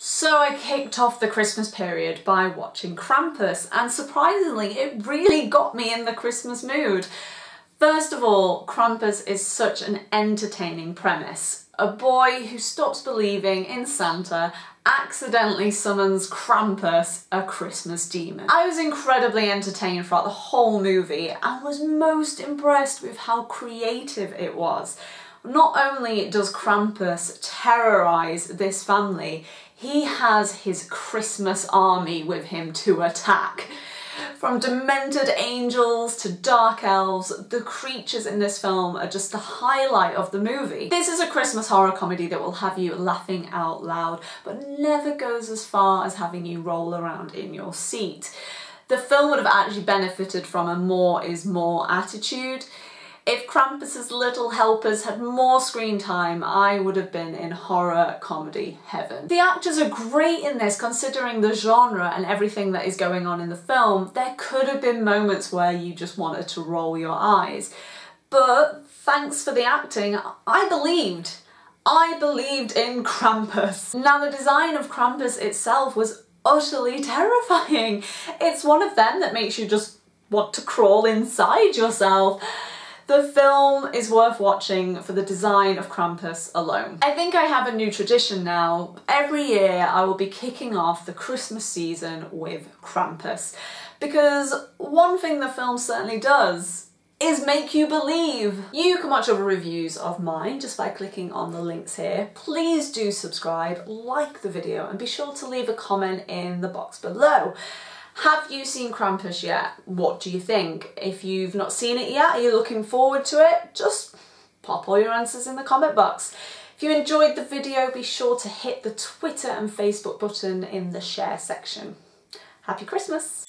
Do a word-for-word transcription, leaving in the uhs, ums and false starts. So I kicked off the Christmas period by watching Krampus, and surprisingly it really got me in the Christmas mood. First of all, Krampus is such an entertaining premise. A boy who stops believing in Santa accidentally summons Krampus, a Christmas demon. I was incredibly entertained throughout the whole movie and was most impressed with how creative it was. Not only does Krampus terrorise this family, he has his Christmas army with him to attack. From demented angels to dark elves, the creatures in this film are just the highlight of the movie. This is a Christmas horror comedy that will have you laughing out loud, but never goes as far as having you roll around in your seat. The film would have actually benefited from a more is more attitude. If Krampus's little helpers had more screen time, I would have been in horror comedy heaven. The actors are great in this, considering the genre and everything that is going on in the film. There could have been moments where you just wanted to roll your eyes. But thanks for the acting, I believed. I believed in Krampus. Now, the design of Krampus itself was utterly terrifying. It's one of them that makes you just want to crawl inside yourself. The film is worth watching for the design of Krampus alone. I think I have a new tradition now. Every year I will be kicking off the Christmas season with Krampus, because one thing the film certainly does is make you believe. You can watch other reviews of mine just by clicking on the links here. Please do subscribe, like the video, and be sure to leave a comment in the box below. Have you seen Krampus yet? What do you think? If you've not seen it yet, are you looking forward to it? Just pop all your answers in the comment box. If you enjoyed the video, be sure to hit the Twitter and Facebook button in the share section. Happy Christmas!